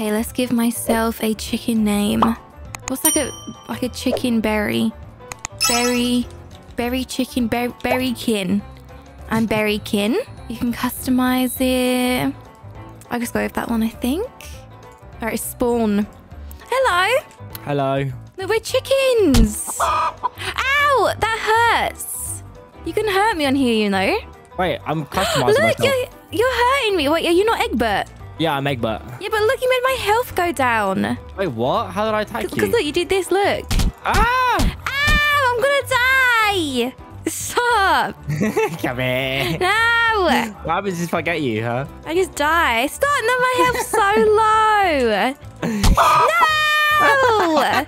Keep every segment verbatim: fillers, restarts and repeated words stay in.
Okay, let's give myself a chicken name. What's like a like a chicken berry? Berry, berry chicken, berry, berrykin. I'm berrykin. You can customize it. I'll just go with that one, I think. All right, spawn. Hello. Hello. No, we're chickens. Ow, that hurts. You can hurt me on here, you know. Wait, I'm customizing look, myself. You're, you're hurting me. Wait, are you not Egbert? Yeah, I'm Egbert. Yeah, but look, you made my health go down. Wait, what? How did I attack you? Because look, you did this, look. Ah! Ah, I'm gonna die! Stop! Come here. No! What happens if I get you, huh? I just die. Stop! No, my health's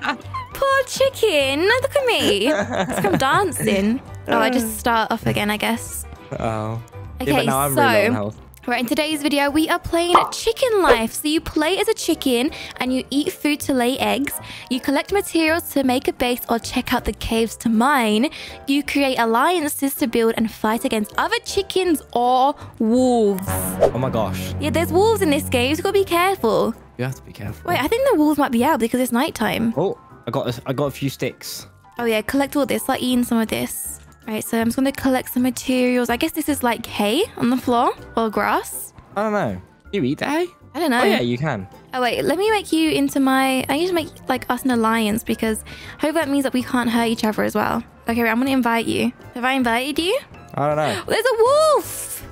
so low! No! Poor chicken. Look at me. It's like I'm dancing. Oh, I just start off again, I guess. Uh-oh. Okay, yeah, so... Really low health. Right, in today's video, we are playing Chicken Life. So you play as a chicken and you eat food to lay eggs. You collect materials to make a base or check out the caves to mine. You create alliances to build and fight against other chickens or wolves. Oh my gosh. Yeah, there's wolves in this game, so you gotta be careful. You have to be careful. Wait, I think the wolves might be out because it's nighttime. Oh, I got this. I got a few sticks. Oh yeah, collect all this. Start eating some of this. Right, so I'm just going to collect some materials. I guess this is like hay on the floor or grass. I don't know. You eat the hay? I don't know. Oh, yeah, you can. Oh, wait. Let me make you into my... I need to make like us an alliance because hopefully that means that we can't hurt each other as well. Okay, wait, I'm going to invite you. Have I invited you? I don't know. There's a wolf!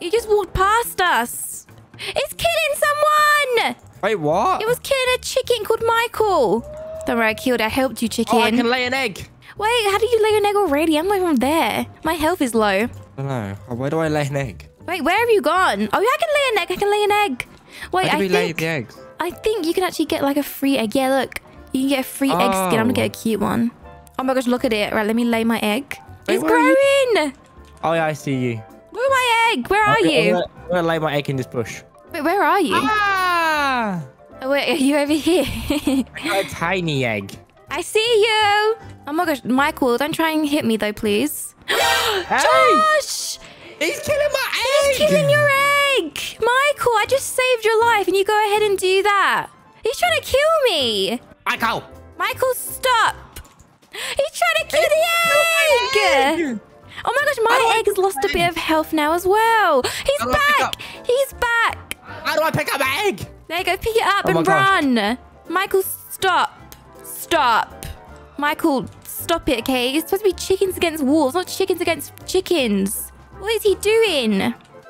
He just walked past us. It's killing someone! Wait, what? It was killing a chicken called Michael. Don't worry, I killed it. I helped you, chicken. Oh, I can lay an egg. Wait, how do you lay an egg already? I'm not even there. My health is low. I don't know. Where do I lay an egg? Wait, where have you gone? Oh, yeah, I can lay an egg. I can lay an egg. Wait, I we think... lay the eggs? I think you can actually get like a free egg. Yeah, look. You can get a free oh. egg skin. I'm going to get a cute one. Oh my gosh, look at it. Right, let me lay my egg. Wait, it's growing. Oh, yeah, I see you. Where my egg? Where are I'm you? Gonna, I'm going to lay my egg in this bush. Wait, where are you? Ah! Oh, wait, are you over here? I got a tiny egg. I see you. Oh my gosh, Michael, don't try and hit me though, please. Hey! Josh! He's killing my egg! He's killing your egg! Michael, I just saved your life and you go ahead and do that. He's trying to kill me. Michael! Michael, stop! He's trying to kill the egg! the egg! Oh my gosh, my egg has lost a bit of health now as well. He's back! He's back! How do I pick up my egg? There you go, pick it up and run. Michael, stop. Stop. Michael, stop it, okay? It's supposed to be chickens against wolves, not chickens against chickens. What is he doing?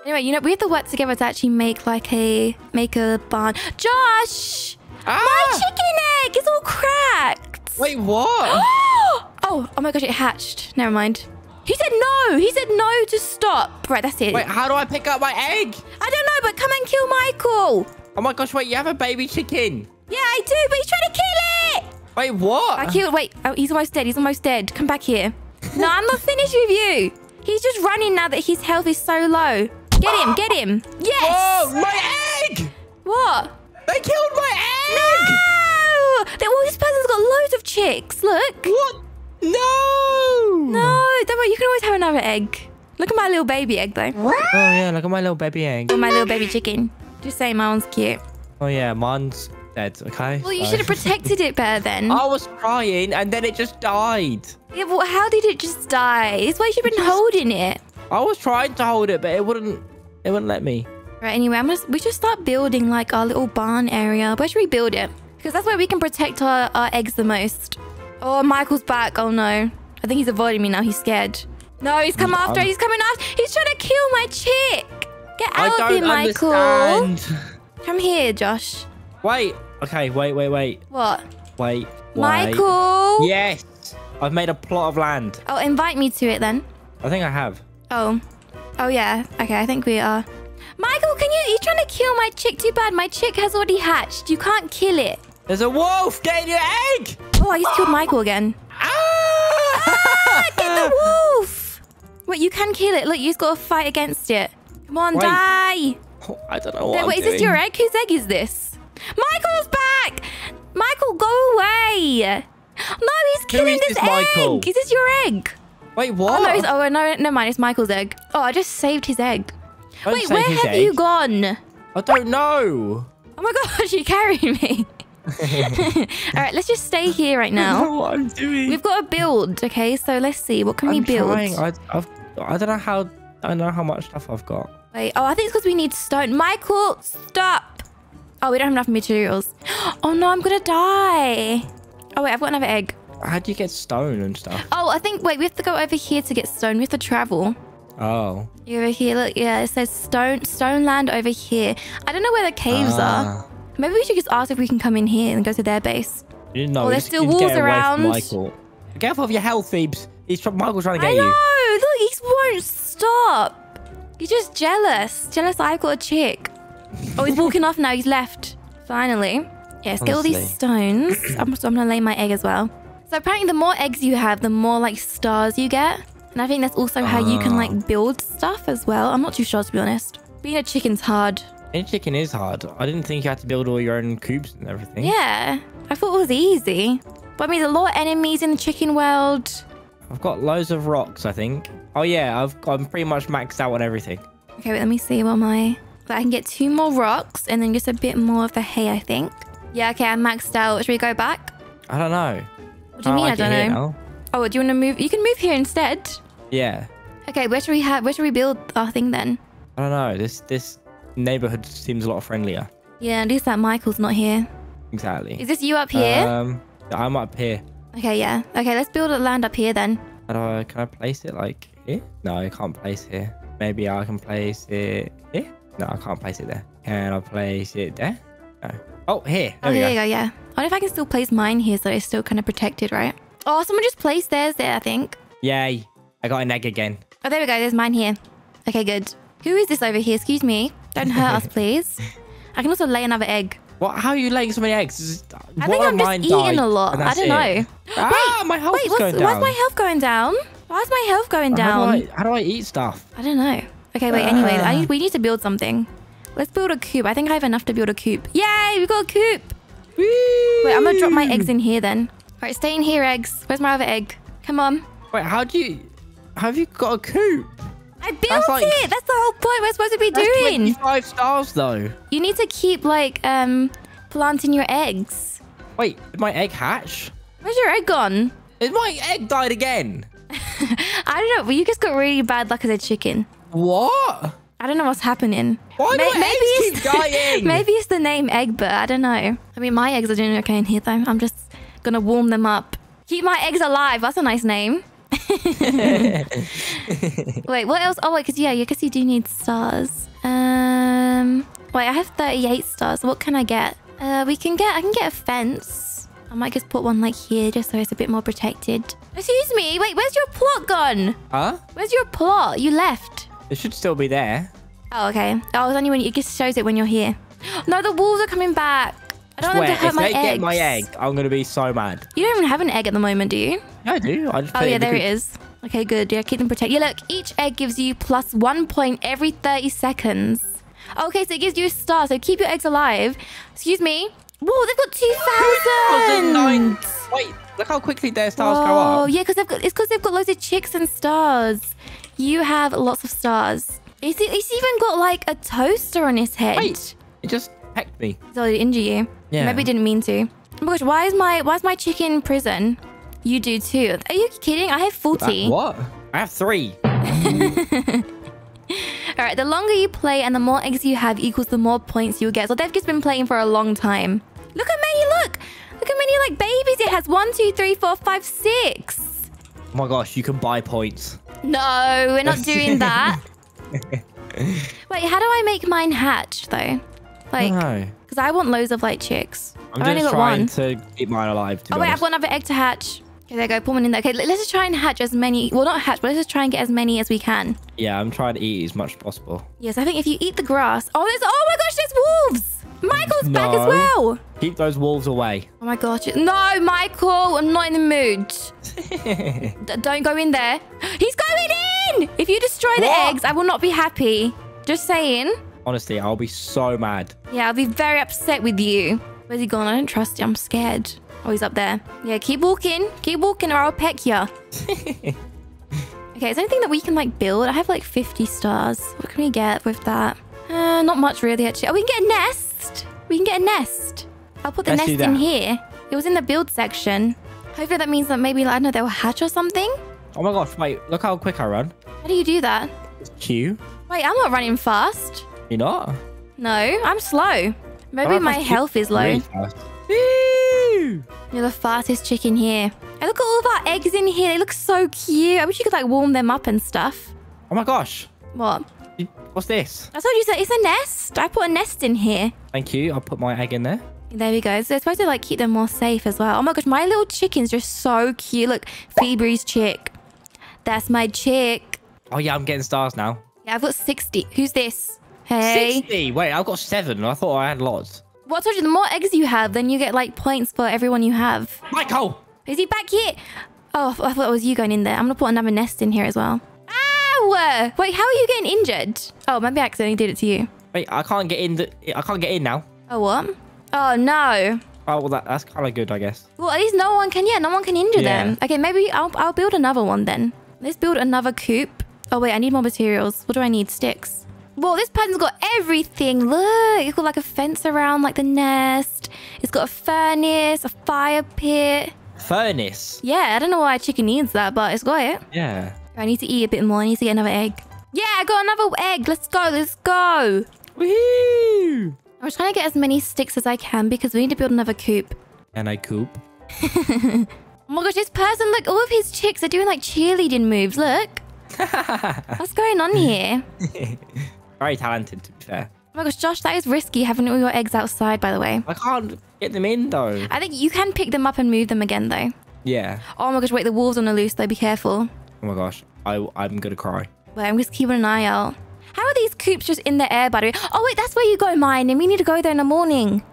Anyway, you know, we have to work together to actually make like a, make a barn. Josh! Ah! My chicken egg is all cracked. Wait, what? oh, oh my gosh, it hatched. Never mind. He said no. He said no to stop. Right, that's it. Wait, how do I pick up my egg? I don't know, but come and kill Michael. Oh my gosh, wait, you have a baby chicken. Yeah, I do, but he's trying to kill it. Wait, what? I killed. Wait, oh, he's almost dead. He's almost dead. Come back here. No, I'm not finished with you. He's just running now that his health is so low. Get him. Get him. Yes. Oh, my egg. What? They killed my egg. No. Well, this person's got loads of chicks. Look. What? No. No. Don't worry. You can always have another egg. Look at my little baby egg, though. What? Oh, yeah. Look at my little baby egg. Or my little baby chicken. Just saying, my one's cute. Oh, yeah. Mine's... dead, okay? Well, you should have protected it better then. I was crying and then it just died. Yeah, well, how did it just die? It's why you've been just, holding it. I was trying to hold it, but it wouldn't it wouldn't let me. Right, anyway, I'm gonna, we should start building like our little barn area. Where should we build it? Because that's where we can protect our, our eggs the most. Oh, Michael's back. Oh, no. I think he's avoiding me now. He's scared. No, he's come after. He's coming after. He's trying to kill my chick. Get out of here, Michael. Understand. Come here, Josh. Wait. Okay, wait, wait, wait. What? Wait, wait. Michael! Yes! I've made a plot of land. Oh, invite me to it then. I think I have. Oh. Oh, yeah. Okay, I think we are. Michael, can you... You're trying to kill my chick. Too bad. My chick has already hatched. You can't kill it. There's a wolf getting your egg! Oh, I just killed Michael again. Ah! ah! Get the wolf! Wait, you can kill it. Look, you just got to fight against it. Come on, wait. die! Oh, I don't know what I'm Wait, doing. Is this your egg? Whose egg is this? Michael's back! Michael, go away! No, he's killing this egg! Is this your egg? Wait, what? Oh, no, oh, no, never mind. It's Michael's egg. Oh, I just saved his egg. Wait, where have you gone? I don't know. Oh, my my gosh, you carried me. All right, let's just stay here right now. I don't know what I'm doing. We've got to build, okay? So let's see. What can I'm we build? Trying. I, I've, I don't know how... I don't know how much stuff I've got. Wait. Oh, I think it's because we need stone. Michael, stop. Oh, we don't have enough materials. Oh, no, I'm going to die. Oh, wait, I've got another egg. How do you get stone and stuff? Oh, I think... Wait, we have to go over here to get stone. We have to travel. Oh. You're over here. Look, yeah, it says stone, stone land over here. I don't know where the caves ah. are. Maybe we should just ask if we can come in here and go to their base. You know, oh, there's still walls around. Michael. Get off of your health, Phoebes. He's tr Michael's trying to get I know. you. Look, he won't stop. He's just jealous. Jealous I've got a chick. Oh, he's walking off now. He's left. Finally. Yes, Honestly. get all these stones. I'm, so I'm going to lay my egg as well. So apparently the more eggs you have, the more like stars you get. And I think that's also uh. how you can like build stuff as well. I'm not too sure, to be honest. Being a chicken's hard. Being a chicken is hard. I didn't think you had to build all your own coops and everything. Yeah. I thought it was easy. But I mean, there's a lot of enemies in the chicken world. I've got loads of rocks, I think. Oh, yeah. I've, I'm pretty much maxed out on everything. Okay, wait, let me see. What am I... I can get two more rocks and then just a bit more of the hay, I think. Yeah, okay, I'm maxed out. Should we go back? I don't know. What do you I mean, like I don't know? Oh, do you want to move? You can move here instead. Yeah. Okay, where should we have? Where should we build our thing then? I don't know. This this neighborhood seems a lot friendlier. Yeah, at least that Michael's not here. Exactly. Is this you up here? Um, I'm up here. Okay, yeah. Okay, let's build a land up here then. Can I, can I place it like here? No, I can't place here. Maybe I can place it here? No, I can't place it there. Can I place it there? No. Oh, here. There oh, here you go. go, yeah. I wonder if I can still place mine here so it's still kind of protected, right? Oh, someone just placed theirs there, I think. Yay. I got an egg again. Oh, there we go. There's mine here. Okay, good. Who is this over here? Excuse me. Don't hurt us, please. I can also lay another egg. What? How are you laying so many eggs? I think I'm just eating a lot. I don't know. Ah, wait, my health is going down. Why is my health going down? Why is my health going down? How do I, how do I eat stuff? I don't know. Okay, wait, anyway, I need, we need to build something. Let's build a coop. I think I have enough to build a coop. Yay, we've got a coop. Woo! Wait, I'm going to drop my eggs in here then. All right, stay in here, eggs. Where's my other egg? Come on. Wait, how do you... Have you got a coop? I built that's like, it. That's the whole point we're supposed to be that's doing. twenty-five stars, though. You need to keep, like, um, planting your eggs. Wait, did my egg hatch? Where's your egg gone? Is my egg died again? I don't know. Well, you just got really bad luck as a chicken. What? I don't know what's happening. Why do Ma my eggs keep dying? Maybe it's the name Egbert. I don't know. I mean, my eggs are doing okay in here, though. I'm just going to warm them up. Keep my eggs alive. That's a nice name. Wait, what else? Oh, wait, because, yeah, I guess you do need stars. Um, Wait, I have thirty-eight stars. What can I get? Uh, we can get... I can get a fence. I might just put one, like, here just so it's a bit more protected. Excuse me. Wait, where's your plot gone? Huh? Where's your plot? You left. It should still be there. Oh, okay. Oh, it's only when you, it just shows it when you're here. No, the wolves are coming back. I don't want them to hurt my eggs. If they get my egg, I'm going to be so mad. You don't even have an egg at the moment, do you? I do. I just oh, yeah, there it is. Okay, good. Yeah, keep them protected. Yeah, look, each egg gives you plus one point every thirty seconds. Okay, so it gives you a star, so keep your eggs alive. Excuse me. Whoa, they've got two thousand! Wait, look how quickly their stars Whoa. go up. Oh, yeah, because they've got, it's because they've got loads of chicks and stars. You have lots of stars. He's, he's even got like a toaster on his head. Wait, it just pecked me. So it injured you. Yeah. Maybe it didn't mean to. Oh my gosh, why is my why is my chicken in prison? You do too. Are you kidding? I have forty. Uh, what? I have three. All right. The longer you play and the more eggs you have equals the more points you'll get. So they've just been playing for a long time. Look how many! Look, look how many like babies it has. One, two, three, four, five, six. Oh my gosh! You can buy points. No, we're not doing that. Wait, how do I make mine hatch though? Like, because I, I want loads of like chicks. I'm I've just trying to keep mine alive. To oh wait, honest. I've got another egg to hatch. Okay, there you go. Put one in there. Okay, let's just try and hatch as many. Well, not hatch, but let's just try and get as many as we can. Yeah, I'm trying to eat as much as possible. Yes, I think if you eat the grass. Oh, there's. Oh my gosh, there's wolves. Michael's no. back as well. Keep those wolves away. Oh my gosh. No, Michael, I'm not in the mood. D don't go in there. He's going in! If you destroy the what? eggs, I will not be happy. Just saying. Honestly, I'll be so mad. Yeah, I'll be very upset with you. Where's he gone? I don't trust you. I'm scared. Oh, he's up there. Yeah, keep walking. Keep walking or I'll peck you. Okay, is there anything that we can, like, build? I have, like, fifty stars. What can we get with that? Uh, not much, really, actually. Oh, we can get a nest. We can get a nest. I'll put the Let's nest in here. It was in the build section. Hopefully that means that maybe, I don't know, they'll hatch or something. Oh my gosh, wait. Look how quick I run. How do you do that? Q. Wait, I'm not running fast. You're not? No, I'm slow. Maybe my health is low. Woo! You're the fastest chicken here. And look at all of our eggs in here. They look so cute. I wish you could like warm them up and stuff. Oh my gosh. What? What's this? I told you it's a nest. I put a nest in here. Thank you. I'll put my egg in there. There we go. So it's supposed to like keep them more safe as well. Oh my gosh, my little chicken's just so cute. Look, Phoebe's chick. That's my chick. Oh yeah, I'm getting stars now. Yeah, I've got sixty. Who's this? Hey. sixty? Wait, I've got seven. I thought I had lots. Well, I told you, the more eggs you have, then you get like points for everyone you have. Michael! Is he back here? Oh, I thought it was you going in there. I'm going to put another nest in here as well. Ow! Wait, how are you getting injured? Oh, maybe I accidentally did it to you. Wait, I can't get in. The, I can't get in now. Oh, what? Oh, no. Oh, well, that, that's kind of good, I guess. Well, at least no one can, yeah, no one can injure yeah. them. Okay, maybe I'll, I'll build another one then. Let's build another coop. Oh, wait, I need more materials. What do I need? Sticks. Well, this pattern's got everything. Look, it's got like a fence around like the nest. It's got a furnace, a fire pit. Furnace? Yeah, I don't know why a chicken needs that, but it's got it. Yeah. I need to eat a bit more. I need to get another egg. Yeah, I got another egg. Let's go, let's go. Woohoo! I'm just trying to get as many sticks as I can because we need to build another coop. And I coop. Oh my gosh, this person, look, all of his chicks are doing like cheerleading moves. Look. What's going on here? Very talented, to be fair. Oh my gosh, Josh, that is risky having all your eggs outside, by the way. I can't get them in, though. I think you can pick them up and move them again, though. Yeah. Oh my gosh, wait, the wolves on the loose, though. Be careful. Oh my gosh, I, I'm going to cry. Wait, I'm just keeping an eye out. How are these coops just in the air, by the way? Oh, wait, that's where you go, mine, and we need to go there in the morning.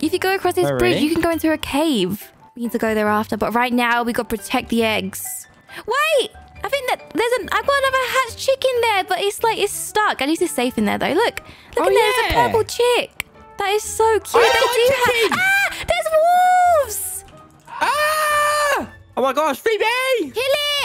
If you go across this oh, bridge, really? You can go into a cave. We need to go there after, but right now, we got to protect the eggs. Wait! I think that there's an... I've got another hatched chicken there, but it's like, it's stuck. At least it's safe in there, though. Look. Look oh, in there. Yeah. There's a purple chick. That is so cute. Oh, they do have... Ah! There's wolves! Ah! Oh, my gosh. Phoebe! Kill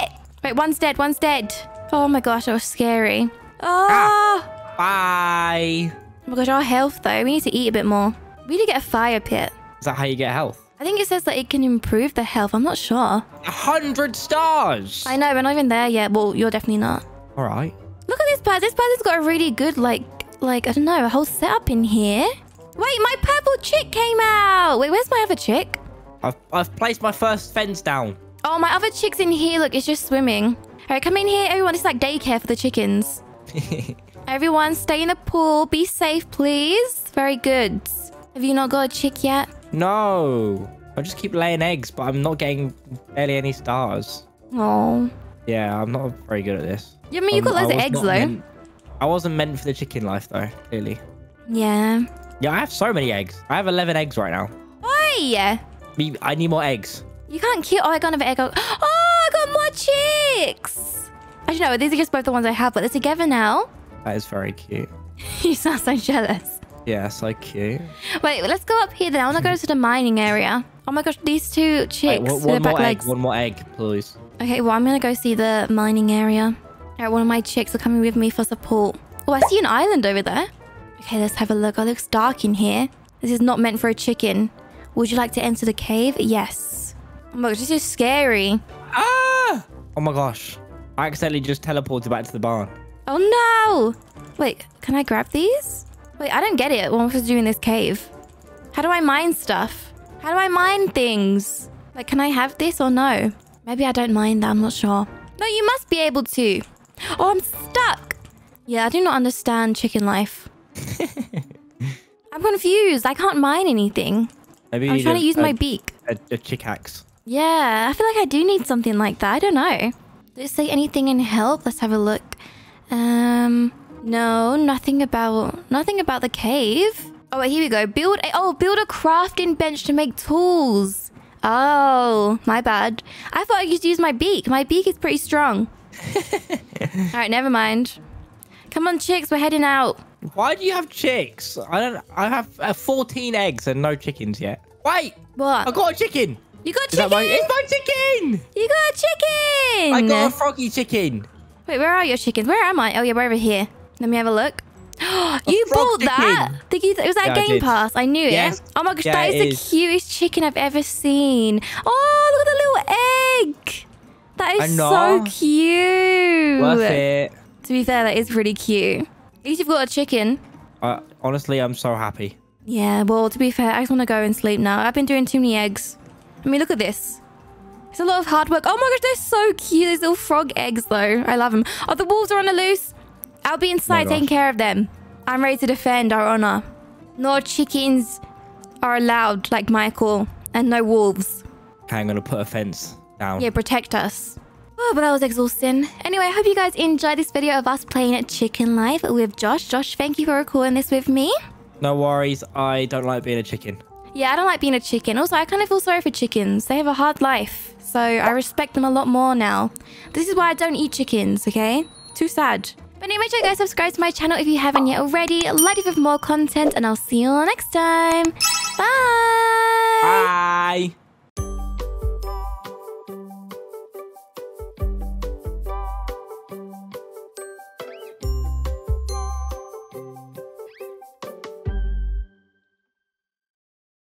it! Wait, one's dead. One's dead. Oh, my gosh. That was scary. Oh! Ah. Bye. Oh, my gosh. Our health, though. We need to eat a bit more. We need to get a fire pit. Is that how you get health? I think it says that it can improve the health. I'm not sure. A hundred stars. I know. We're not even there yet. Well, you're definitely not. All right. Look at this person. This person's got a really good, like, like I don't know, a whole setup in here. Wait, my purple chick came out. Wait, where's my other chick? I've, I've placed my first fence down. Oh, my other chick's in here. Look, it's just swimming. All right, come in here, everyone. It's like daycare for the chickens. Everyone, stay in the pool. Be safe, please. Very good. Have you not got a chick yet? No, I just keep laying eggs, but I'm not getting barely any stars. Oh. Yeah, I'm not very good at this. Yeah, I mean, you got loads of eggs, though. Meant, I wasn't meant for the chicken life, though, clearly. Yeah. Yeah, I have so many eggs. I have eleven eggs right now. Why? I need more eggs. You can't kill... Oh, I got another egg. Oh, I got more chicks. Actually, no, these are just both the ones I have, but they're together now. That is very cute. You sound so jealous. Yeah, so cute. Wait, let's go up here then. I want to go to the mining area. Oh my gosh, these two chicks. Wait, one one back more legs. egg, one more egg, please. Okay, well, I'm going to go see the mining area. All right, one of my chicks are coming with me for support. Oh, I see an island over there. Okay, let's have a look. Oh, it looks dark in here. This is not meant for a chicken. Would you like to enter the cave? Yes. Oh my gosh, this is scary. Ah! Oh my gosh. I accidentally just teleported back to the barn. Oh no! Wait, can I grab these? Wait, I don't get it. What am I supposed to do in this cave? How do I mine stuff? How do I mine things? Like, can I have this or no? Maybe I don't mine that. I'm not sure. No, you must be able to. Oh, I'm stuck. Yeah, I do not understand chicken life. I'm confused. I can't mine anything. Maybe I'm trying a, to use a, my beak. A, a chick axe. Yeah, I feel like I do need something like that. I don't know. Does it say anything in help? Let's have a look. Um... No, nothing about nothing about the cave. Oh, wait, here we go. Build a oh, build a crafting bench to make tools. Oh, my bad. I thought I could use my beak. My beak is pretty strong. All right, never mind. Come on, chicks, we're heading out. Why do you have chicks? I don't. I have uh, fourteen eggs and no chickens yet. Wait. What? I got a chicken. You got a chicken. My, it's my chicken. You got a chicken. I got a froggy chicken. Wait, where are your chickens? Where am I? Oh yeah, we're over here. Let me have a look. You bought chicken. that? Did you? Th was that yeah, Game I Pass? I knew yes. it. Oh my gosh, yeah, that is the is. cutest chicken I've ever seen. Oh, look at the little egg. That is so cute. Worth it. To be fair, that is pretty cute. At least you've got a chicken. Uh, honestly, I'm so happy. Yeah, well, to be fair, I just want to go and sleep now. I've been doing too many eggs. I mean, look at this. It's a lot of hard work. Oh my gosh, they're so cute. Those little frog eggs, though. I love them. Oh, the wolves are on the loose. I'll be inside taking care of them. I'm ready to defend our honor. No chickens are allowed, like Michael, and no wolves. Okay, I'm going to put a fence down. Yeah, protect us. Oh, but that was exhausting. Anyway, I hope you guys enjoyed this video of us playing at Chicken Life with Josh. Josh, thank you for recording this with me. No worries. I don't like being a chicken. Yeah, I don't like being a chicken. Also, I kind of feel sorry for chickens. They have a hard life. So I respect them a lot more now. This is why I don't eat chickens, okay? Too sad. But anyway, make sure you guys subscribe to my channel if you haven't yet already. Like it for more content, and I'll see you all next time. Bye! Bye!